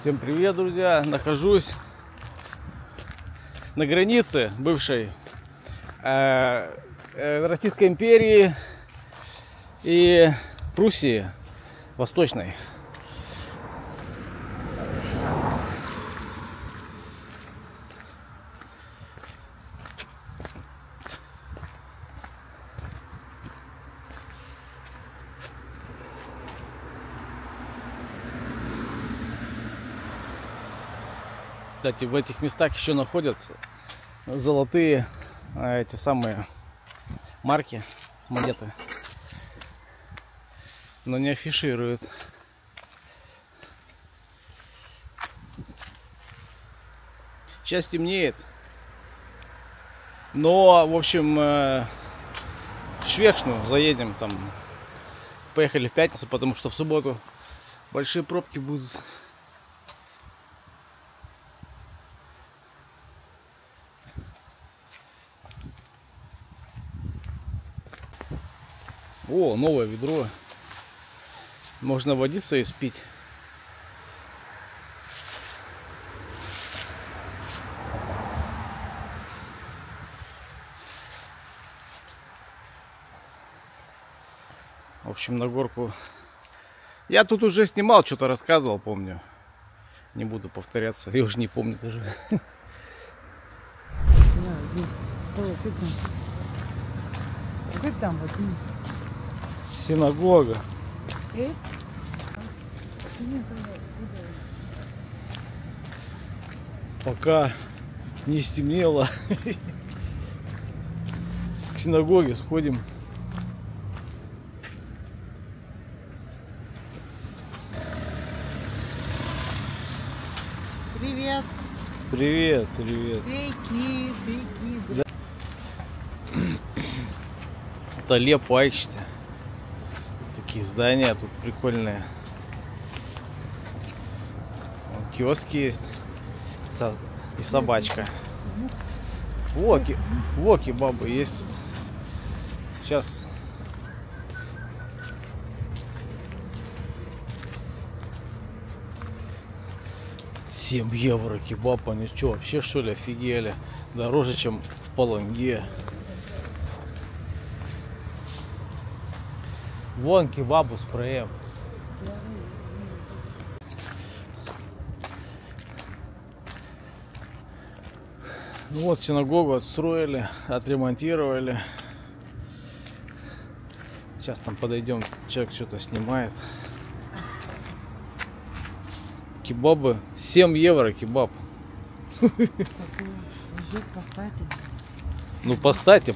Всем привет, друзья! Нахожусь на границе бывшей Российской империи и Пруссии Восточной. Кстати, в этих местах еще находятся золотые эти самые марки, монеты, но не афишируют. Сейчас темнеет, но в общем в Швекшну заедем, там поехали в пятницу, потому что в субботу большие пробки будут. О, новое ведро. Можно водиться и спить. В общем, на горку. Я тут уже снимал, что-то рассказывал, помню. Не буду повторяться. Я уже не помню даже. Там вот. Синагога. Пока не стемнело, к синагоге сходим. Привет. Привет, привет. Свейки. Это лепайчатые. Такие здания тут прикольные. Вон, киоски есть. И собачка. Воки бабы есть тут. Сейчас. €7 кебаб. Они что, вообще что ли офигели? Дороже, чем в Паланге. Вон кебабу с проем. Ну вот синагогу отстроили, отремонтировали. Сейчас там подойдем, человек что-то снимает. Кебабы. €7 кебаб. Ну поставьте.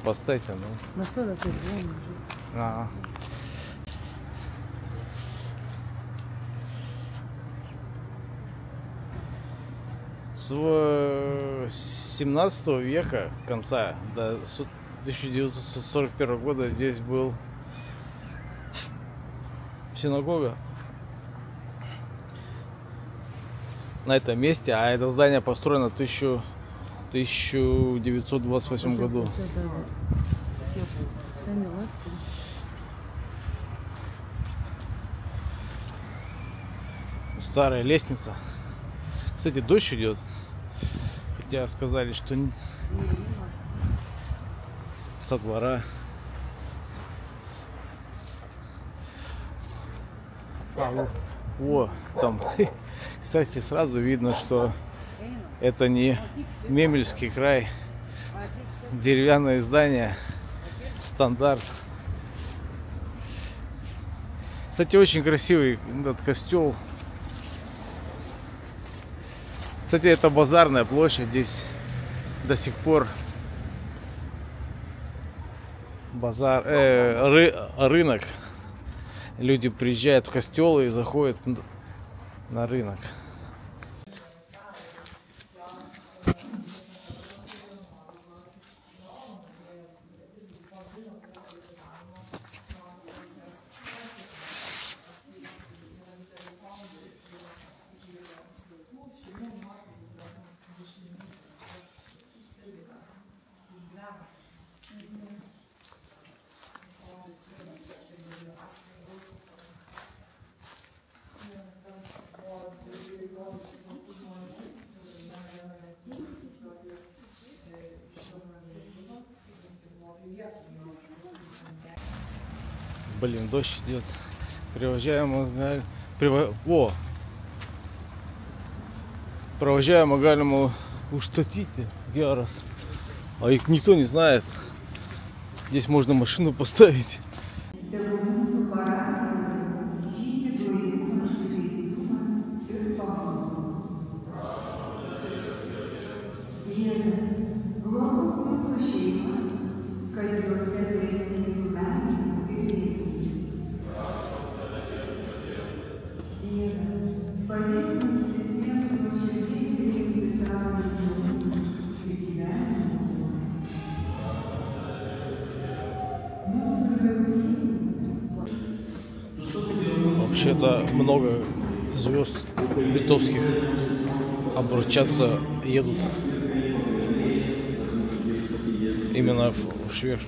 С 17 века конца до 1941 года здесь был синагога. На этом месте, а это здание построено в 1928 году. Старая лестница. Кстати, дождь идет, хотя сказали, что со двора. О, там, кстати, сразу видно, что это не Мемельский край, деревянное здание, стандарт. Кстати, очень красивый этот костел. Кстати, это базарная площадь, здесь до сих пор базар, рынок. Люди приезжают в костел и заходят на рынок. Блин, дождь идет. Провожаем Агальму уштатите Ярос. А их никто не знает. Здесь можно машину поставить. Вообще-то много звезд литовских обручаться едут именно в Швекшну.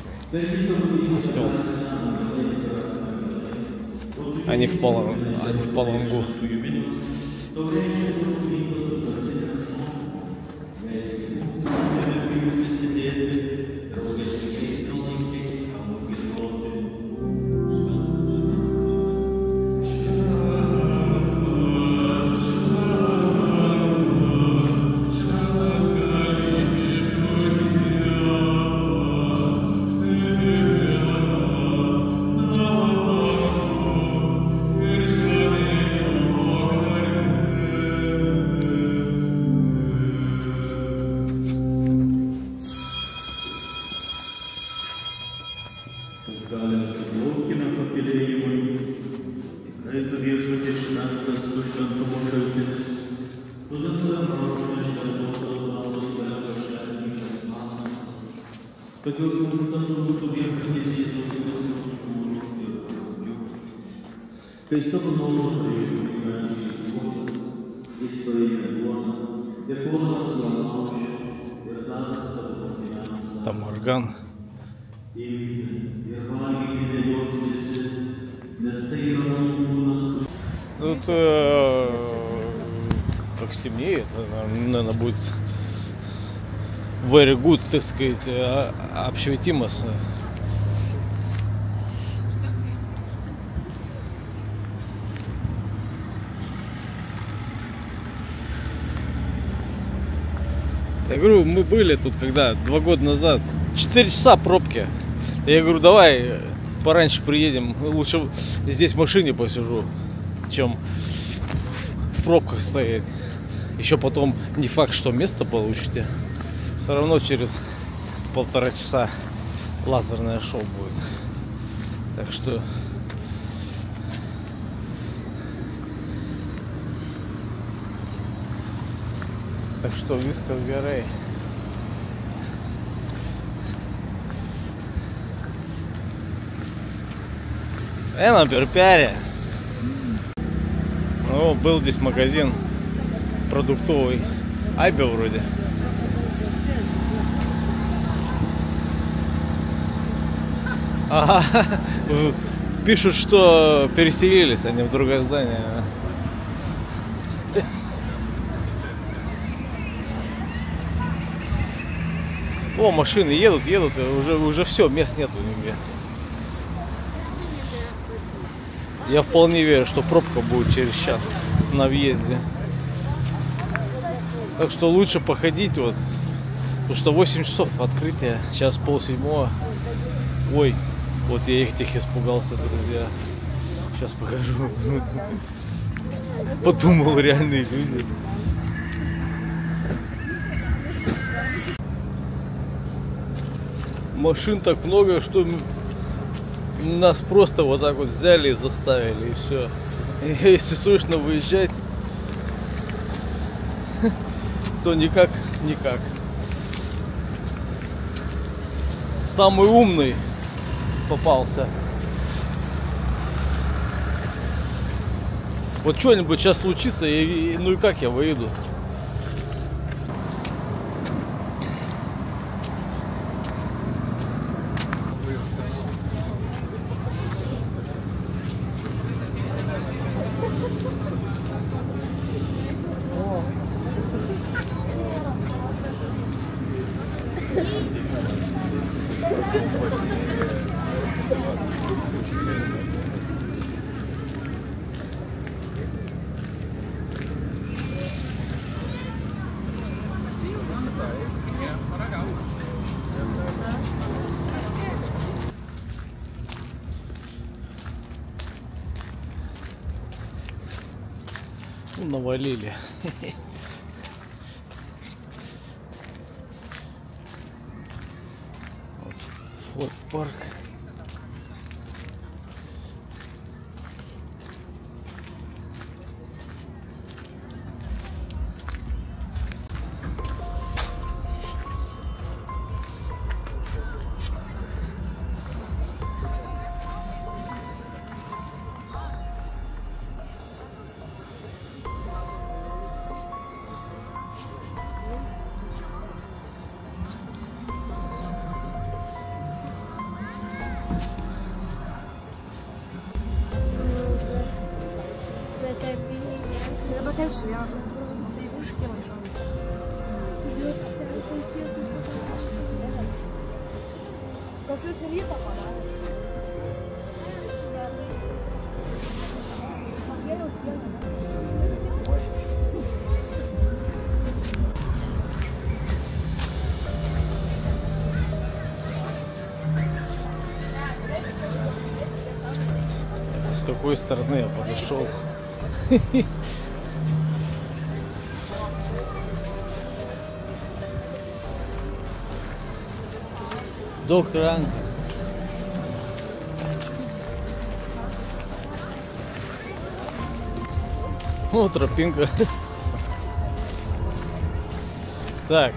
Они в Палангу. Там орган. Ну, как стемнеет, наверное, будет very good, так сказать, общеветимость. Я говорю, мы были тут когда 2 года назад, 4 часа пробки. Я говорю, давай пораньше приедем, лучше здесь в машине посижу, чем в пробках стоять. Еще потом не факт, что место получите. Все равно через 1,5 часа лазерное шоу будет. Так что... Висков горы. На перпяре. Ну, был здесь магазин продуктовый. Айбе вроде. Ага. Пишут, что переселились они в другое здание. О, машины едут, едут, уже все, мест нету нигде. Я вполне верю, что пробка будет через час на въезде. Так что лучше походить, вот, потому что 8 часов открытия, сейчас 6:30. Ой, вот я их тихо испугался, друзья. Сейчас покажу. Подумал, реальные люди. Машин так много, что нас просто вот так вот взяли и заставили, и все. Если срочно выезжать, то никак. Самый умный попался. Вот что-нибудь сейчас случится, ну и как я выеду? навалили. Вот парк. С какой стороны я подошел? До крана. О, тропинка. Так.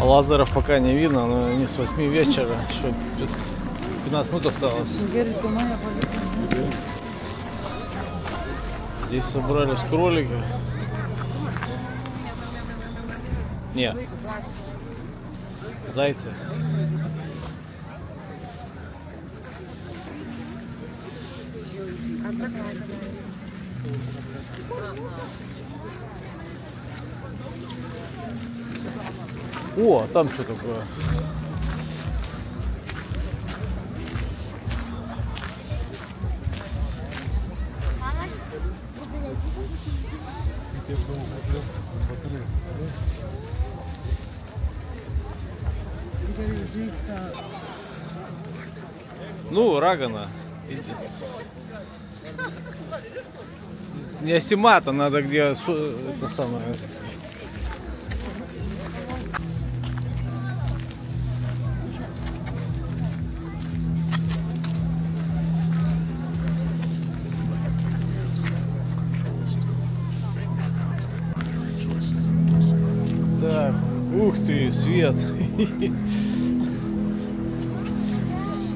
Лазеров пока не видно, но не с 8 вечера, еще 15 минут осталось. Здесь собрались кролики. Нет, зайцы. О, а там что такое? Ну, Рагана. Не Асимата, надо где это самое. Так, ух ты, свет.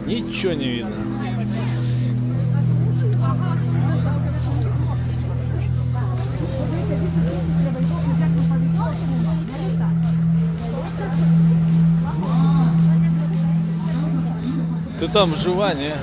Ничего не видно. Ты там жива, не?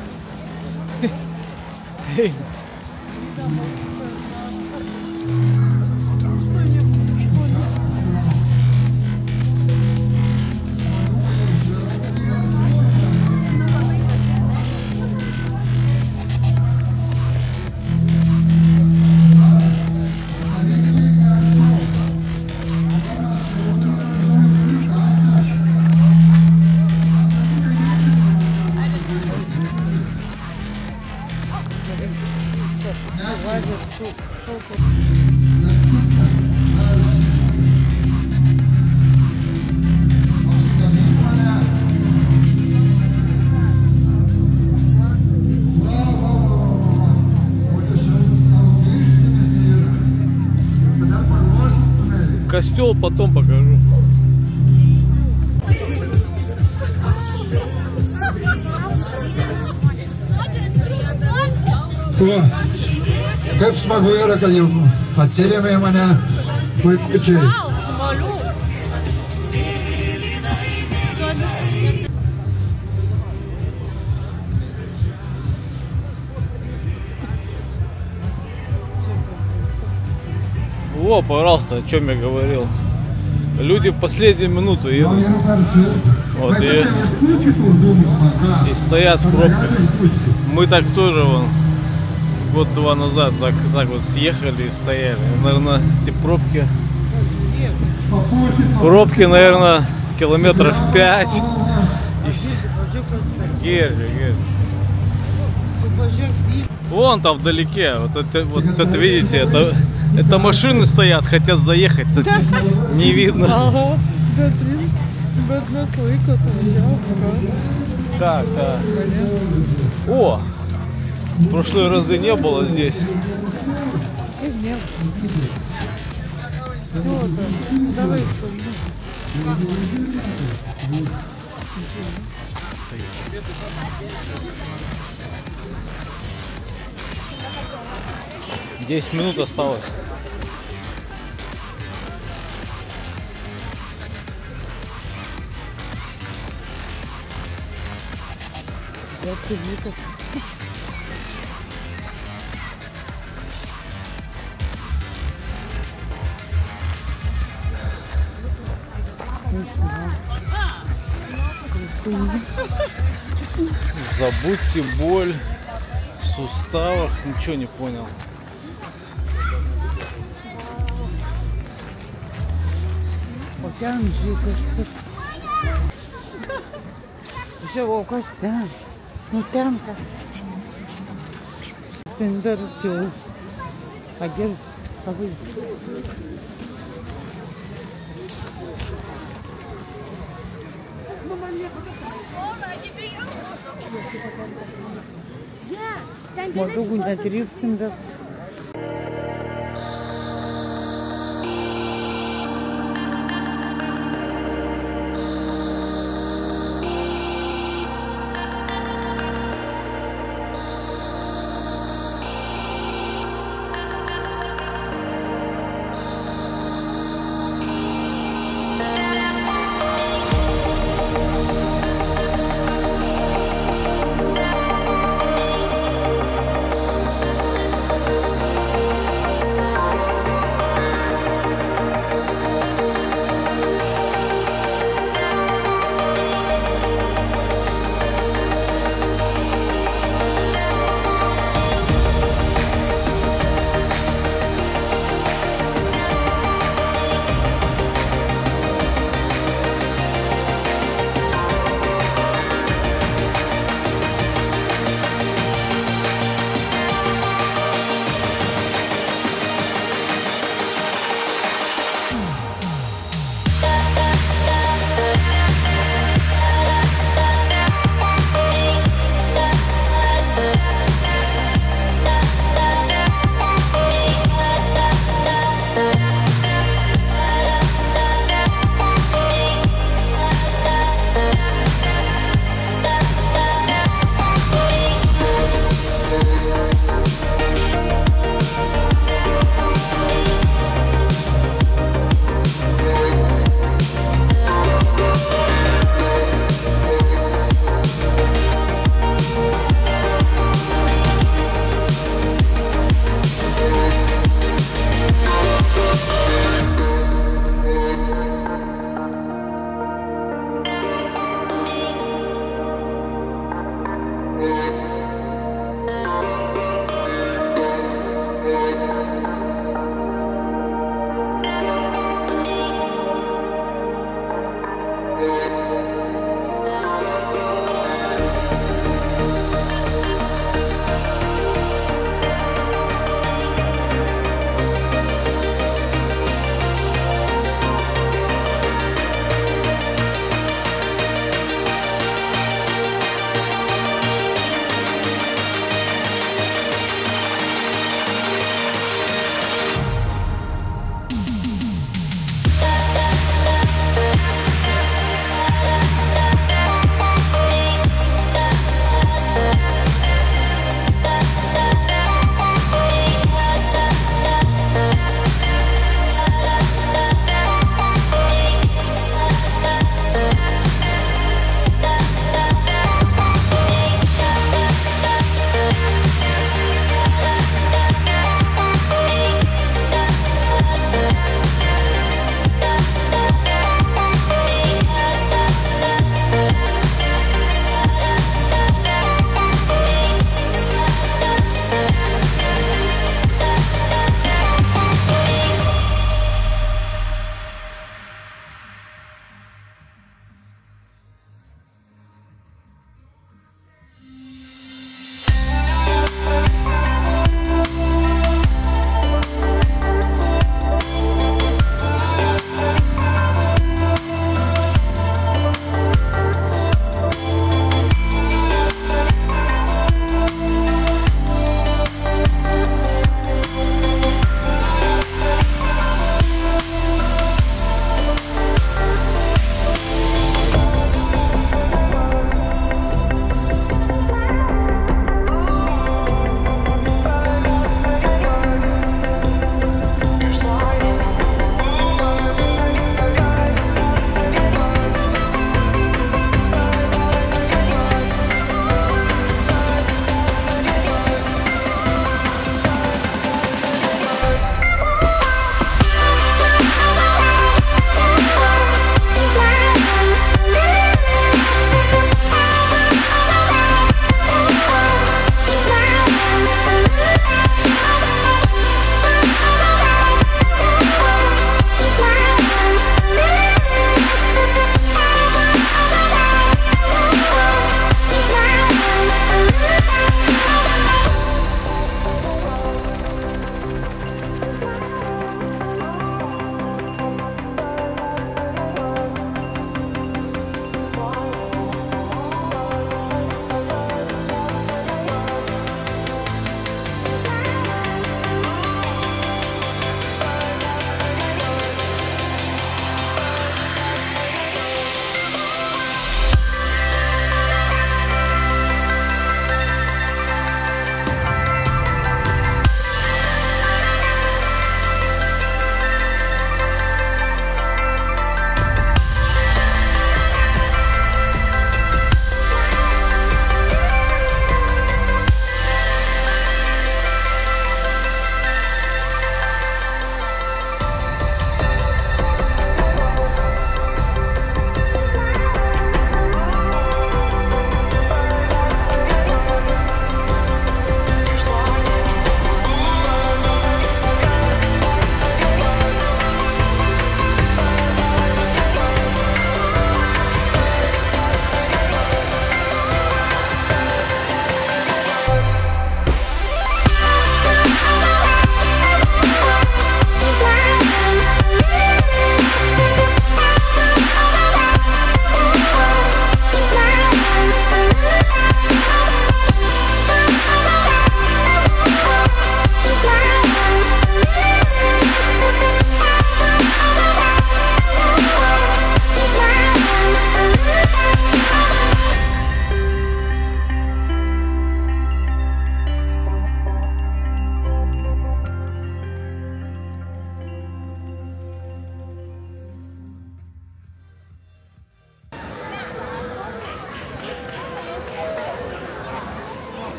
Костёл потом покажу. Как смогу я ракалью? Отселивай меня, выключи. О, пожалуйста, о чем я говорил. Люди в последнюю минуту едут. Вот, и стоят в пробках. Мы так тоже вон год-два назад так вот съехали и стояли. Наверное, эти пробки, наверное, километров 5. Герри. Вон там вдалеке, вот это видите, это машины стоят, хотят заехать, не видно. Так, да. О, в прошлые разы не было здесь. Десять минут осталось. Забудьте боль в суставах, ничего не понял. Могу на тридцать.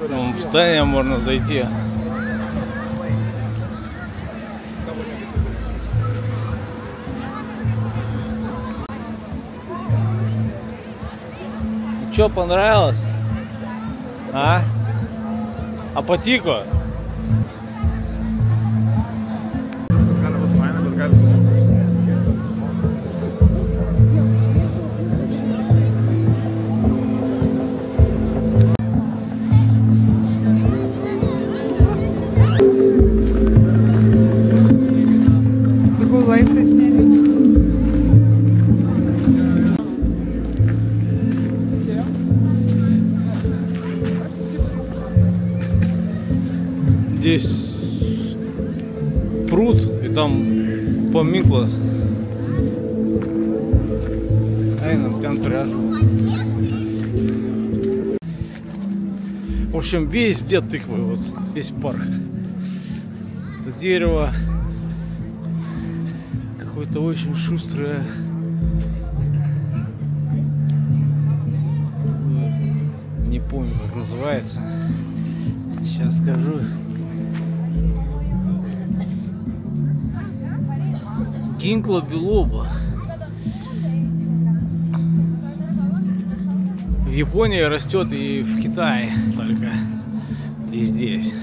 Вон в здание можно зайти. Что, понравилось? А? А по тику? Здесь пруд и там помиклас. Ай, нам контряж. В общем, везде тыквы, вот весь парк. Это дерево какое-то очень шустрое. Не помню, как называется. Сейчас скажу. Гинкго билоба. В Японии растет и в Китае только, и здесь.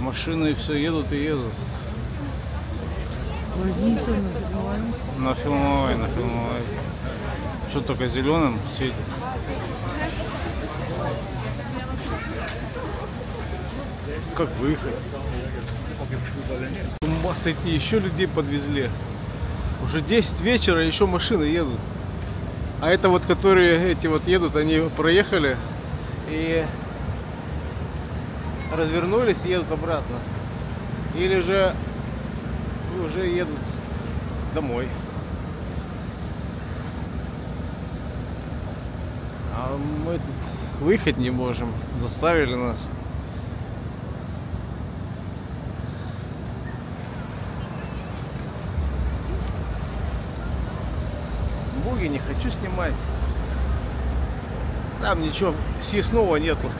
Машины все едут и едут. На филмовой. Что только зеленым светит. Как выехать? С ума сойти, еще людей подвезли. Уже 10 вечера, еще машины едут. А это вот, которые эти вот едут, они проехали и развернулись, едут обратно. Или же уже едут домой. А мы тут выехать не можем, заставили нас. Буги не хочу снимать. Там ничего съестного нету.